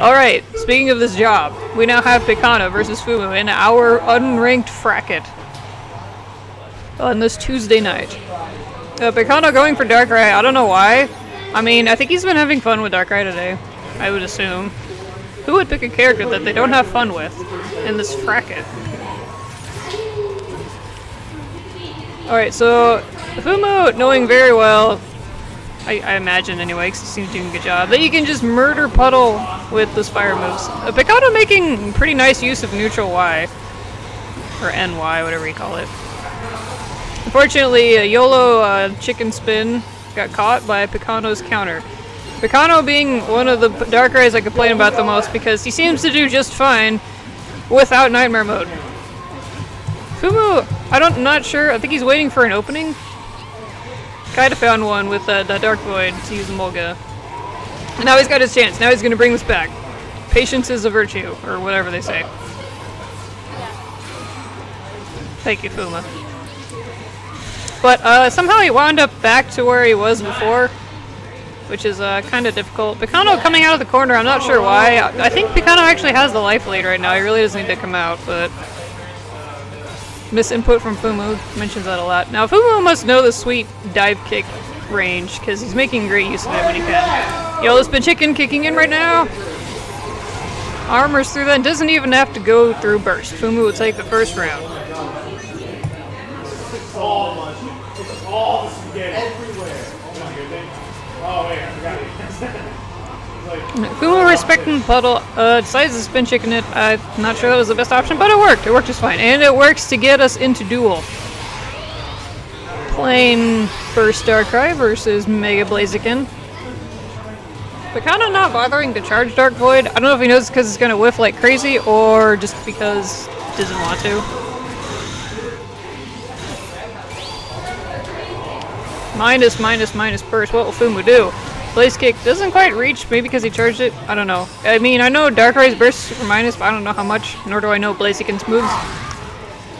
Alright, speaking of this job, we now have Picano versus Fumu in our unranked fracket on this Tuesday night. Picano going for Darkrai, I don't know why. I mean, I think he's been having fun with Darkrai today, I would assume. Who would pick a character that they don't have fun with in this fracket? Alright, so Fumu, knowing very well, I imagine anyway, because he seems doing a good job, that you can just murder Puddle with those fire moves. Picano making pretty nice use of neutral Y, or NY, whatever you call it. Unfortunately, YOLO chicken spin got caught by Picano's counter. Picano being one of the Darkrai's I complain about the most, because he seems to do just fine without Nightmare Mode. Fumu, I'm not sure, I think he's waiting for an opening. Kinda found one with the Dark Void to use Molga. And now he's got his chance. Now he's gonna bring this back. Patience is a virtue, or whatever they say. Thank you, Fuma. But somehow he wound up back to where he was before, which is kind of difficult. Picano coming out of the corner, I'm not sure why. I think Picano actually has the life lead right now. He really doesn't need to come out, but... misinput from Fumu mentions that a lot. Now Fumu must know the sweet dive kick range because he's making great use of it when he can. Yolo's been chicken kicking in right now. Armors through that, doesn't even have to go through burst. Fumu will take the first round. Fumu respecting Puddle decides to spin chicken it. I'm not sure that was the best option, but it worked. It worked just fine. And it works to get us into duel. Plain first Darkrai versus Mega Blaziken. Picano not bothering to charge Dark Void. I don't know if he knows because it's going to whiff like crazy or just because he doesn't want to. Minus burst. What will Fumu do? Blaze Kick doesn't quite reach, maybe because he charged it. I don't know. I mean, I know Darkrai's burst is super minus, but I don't know how much, nor do I know Blaziken's moves.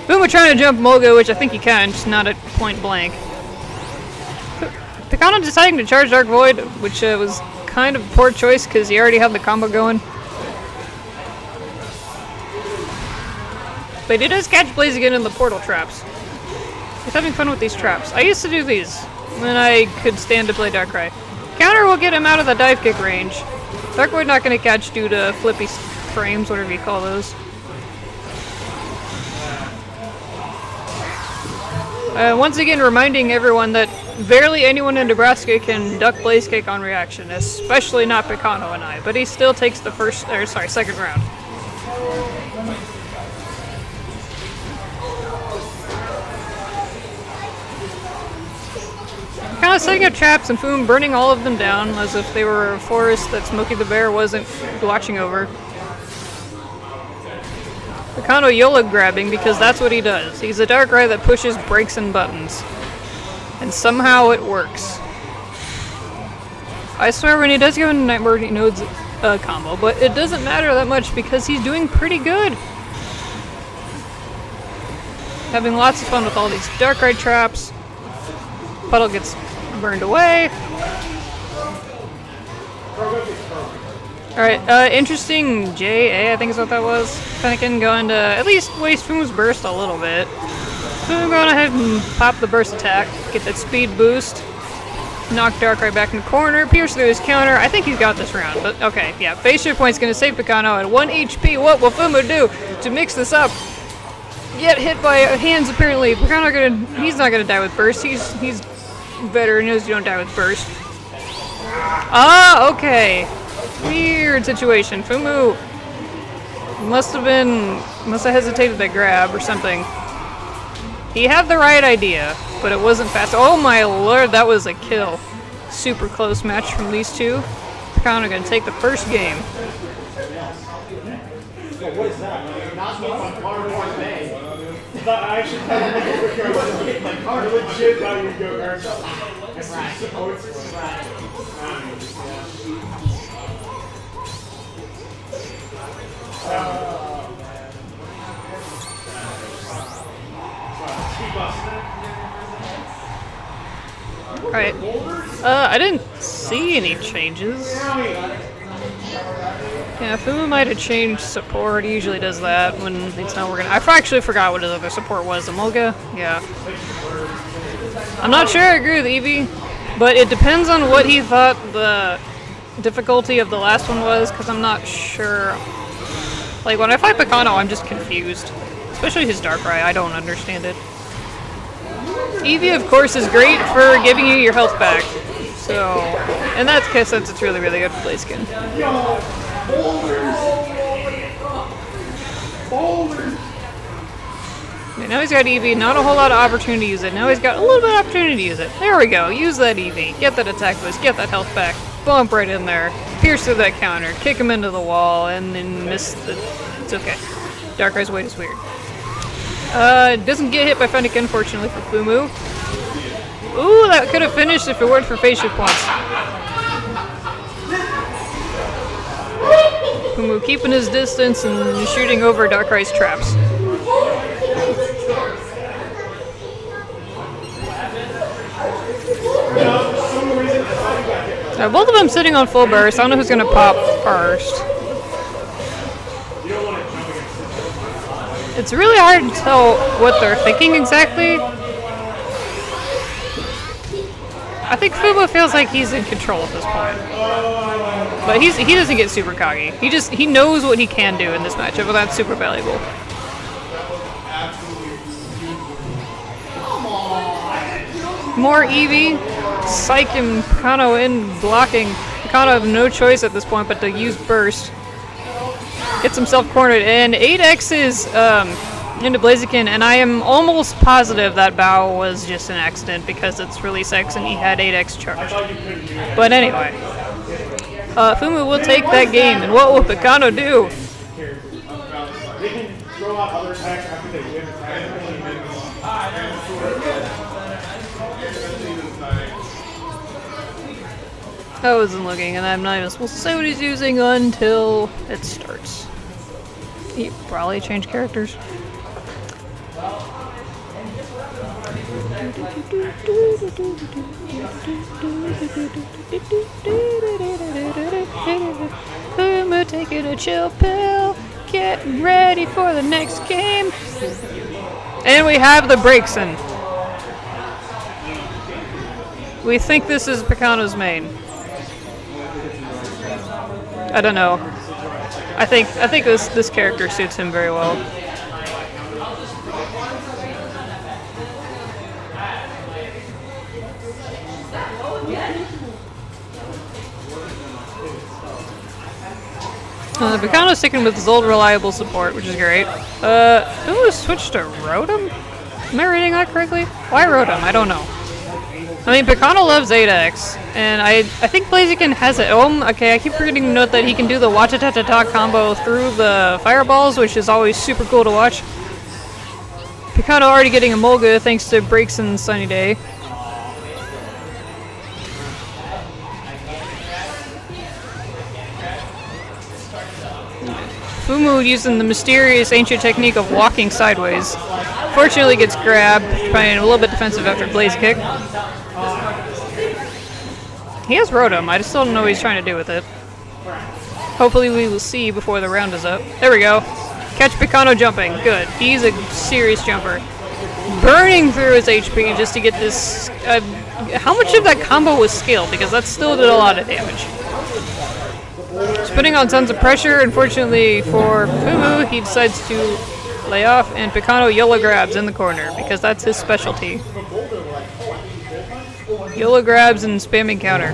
Fumu trying to jump Molga, which I think he can, just not at point blank. Picano deciding to charge Dark Void, which was kind of a poor choice because he already had the combo going. But he does catch Blaziken in the portal traps. He's having fun with these traps. I used to do these when I could stand to play Darkrai. Counter will get him out of the dive kick range. Darkwood not going to catch due to flippy frames, whatever you call those. Once again, reminding everyone that barely anyone in Nebraska can duck Blaze Kick on reaction, especially not Picano and I. But he still takes the second round. Kind of setting up traps and Fumu burning all of them down as if they were a forest that Smokey the Bear wasn't watching over. Picano YOLO grabbing because that's what he does. He's a Darkrai that pushes brakes and buttons. And somehow it works. I swear when he does go into Nightmare, he knows a combo, but it doesn't matter that much because he's doing pretty good. Having lots of fun with all these Darkrai traps. Puddle gets burned away. Alright, interesting JA, I think is what that was. Fennekin going to at least waste Fumu's burst a little bit. Fumu going ahead and pop the burst attack, get that speed boost, knock Darkrai back in the corner, pierce through his counter. I think he's got this round, but okay, yeah. Phase shift point's going to save Picano at 1 HP. What will Fumu do to mix this up? Get hit by hands apparently. Picano he's not going to die with burst. He's better, knows you don't die with burst. Ah, okay. Weird situation. Fumu must have hesitated that grab or something. He had the right idea, but it wasn't fast. Oh my lord, that was a kill. Super close match from these two. Picano gonna take the first game. What is that? Not I should have legit thought you'd go Alright. I didn't see any changes. Yeah, Fumu might have changed support. He usually does that when it's not working. I actually forgot what his other support was. Emolga? Yeah. I'm not sure I agree with Eevee, but it depends on what he thought the difficulty of the last one was, because I'm not sure. Like, when I fight Picano, I'm just confused. Especially his Darkrai, I don't understand it. Eevee, of course, is great for giving you your health back. So, in that sense, it's really, really good for Blaziken. Okay, now he's got Eevee, not a whole lot of opportunity to use it. Now he's got a little bit of opportunity to use it. There we go, use that Eevee. Get that attack boost, get that health back. Bump right in there. Pierce through that counter, kick him into the wall, and then miss the... It's okay. Darkrai's weight is weird. Doesn't get hit by Fennekin, fortunately for Fumu. Ooh, that could have finished if it weren't for face shift points. Fumu keeping his distance and shooting over Darkrai's traps. Now, both of them sitting on full burst. I don't know who's going to pop first. It's really hard to tell what they're thinking exactly. I think Fumu feels like he's in control at this point. But he doesn't get super cocky. He knows what he can do in this matchup, and that's super valuable. More Eevee. Psych and Picano in blocking. Picano have no choice at this point but to use burst. Gets himself cornered and 8x's into Blaziken, and I am almost positive that bow was just an accident because it's release X and he had 8x charged. But anyway, Fumu will take that game, and what will Picano do? I wasn't looking, and I'm not even supposed to say what he's using until it starts. He probably changed characters. Puma taking a chill pill, getting ready for the next game. And we have the Braixen. We think this is Picano's main. I don't know. I think this character suits him very well. Picano's sticking with his old reliable support, which is great. Who switched to Rotom? Am I reading that correctly? Why Rotom? I don't know. I mean, Picano loves 8x, and I think Blaziken has it. Oh, okay, I keep forgetting to note that he can do the watch-a-ta-ta-ta combo through the fireballs, which is always super cool to watch. Picano already getting a Molga thanks to Braixen's Sunny Day. Fumu using the mysterious ancient technique of walking sideways. Fortunately gets grabbed, trying a little bit defensive after Blaze Kick. He has Rotom, I just still don't know what he's trying to do with it. Hopefully we will see before the round is up. There we go. Catch Picano jumping. Good. He's a serious jumper. Burning through his HP just to get this... how much of that combo was skill? Because that still did a lot of damage. Just putting on tons of pressure. Unfortunately for Fumu, he decides to lay off, and Picano YOLO grabs in the corner because that's his specialty. YOLO grabs and spamming counter.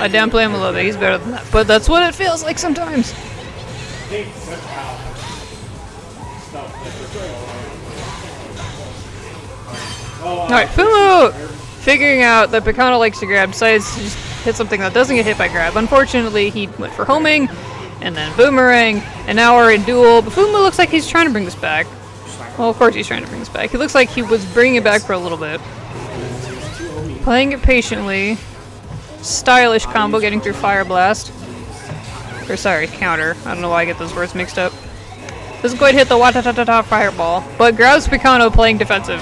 I downplay him a little bit, he's better than that. But that's what it feels like sometimes. Alright, Fumu! Figuring out that Picano likes to grab, decides to just hit something that doesn't get hit by grab. Unfortunately, he went for homing, and then boomerang, and now we're in duel. But Fumu looks like he's trying to bring this back. Well, of course he's trying to bring this back. He looks like he was bringing it back for a little bit. Playing it patiently. Stylish combo, getting through Fire Blast. Or sorry, counter. I don't know why I get those words mixed up. Doesn't quite hit the wa-ta-ta-ta-ta fireball, but grabs Picano playing defensive.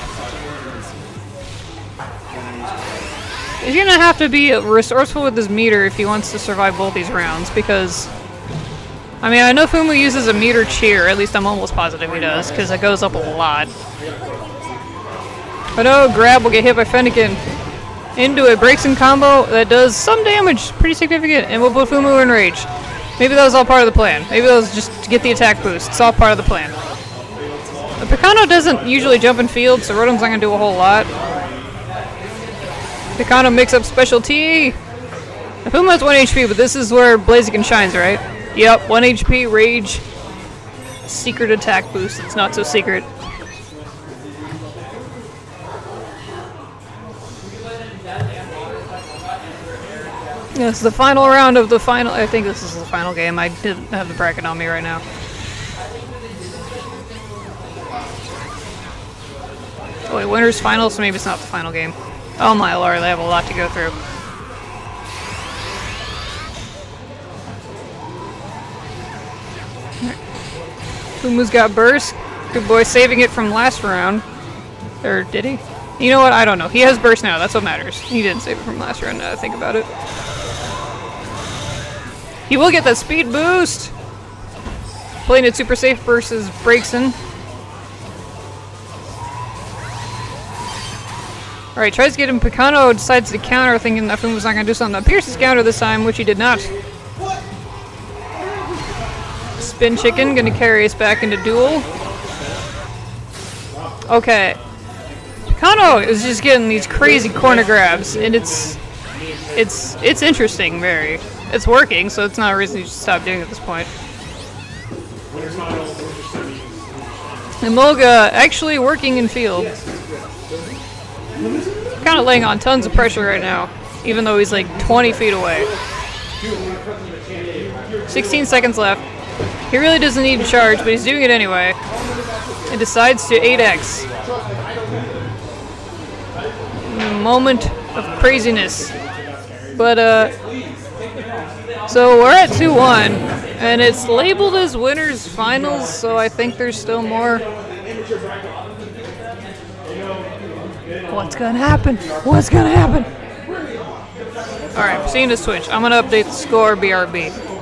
He's gonna have to be resourceful with his meter if he wants to survive both these rounds, because... I mean, I know Fumu uses a meter cheer, at least I'm almost positive he does, because it goes up a lot. But oh, Grab will get hit by Fennekin. Into a Braixen combo that does some damage, pretty significant, and will put Fumu in rage. Maybe that was all part of the plan. Maybe that was just to get the attack boost. It's all part of the plan. The Picano doesn't usually jump in field, so Rotom's not gonna do a whole lot. Picano makes up specialty. Fumo's 1 HP, but this is where Blaziken shines, right? Yep, 1 HP, rage, secret attack boost. It's not so secret. Yes, the final round of the final. I think this is the final game. I didn't have the bracket on me right now. Oh wait, winner's final, so maybe it's not the final game. Oh my lord, they have a lot to go through. Fumu's got burst. Good boy, saving it from last round. Or did he? You know what? I don't know. He has burst now. That's what matters. He didn't save it from last round, now that I think about it. He will get that speed boost! Playing it super safe versus Braixen. Alright, tries to get him. Picano decides to counter, thinking that Fumu's not going to do something that pierces counter this time, which he did not. Spin Chicken, going to carry us back into duel. Okay. Picano is just getting these crazy corner grabs, and it's interesting, very. It's working, so it's not a reason you should stop doing it at this point. Emolga actually working in field. Kind of laying on tons of pressure right now, even though he's like 20 feet away. 16 seconds left. He really doesn't need to charge, but he's doing it anyway. And decides to 8x. Moment of craziness. But, so we're at 2-1, and it's labeled as winner's finals, so I think there's still more. What's gonna happen? What's gonna happen? Alright, seeing the switch. I'm gonna update the score, BRB.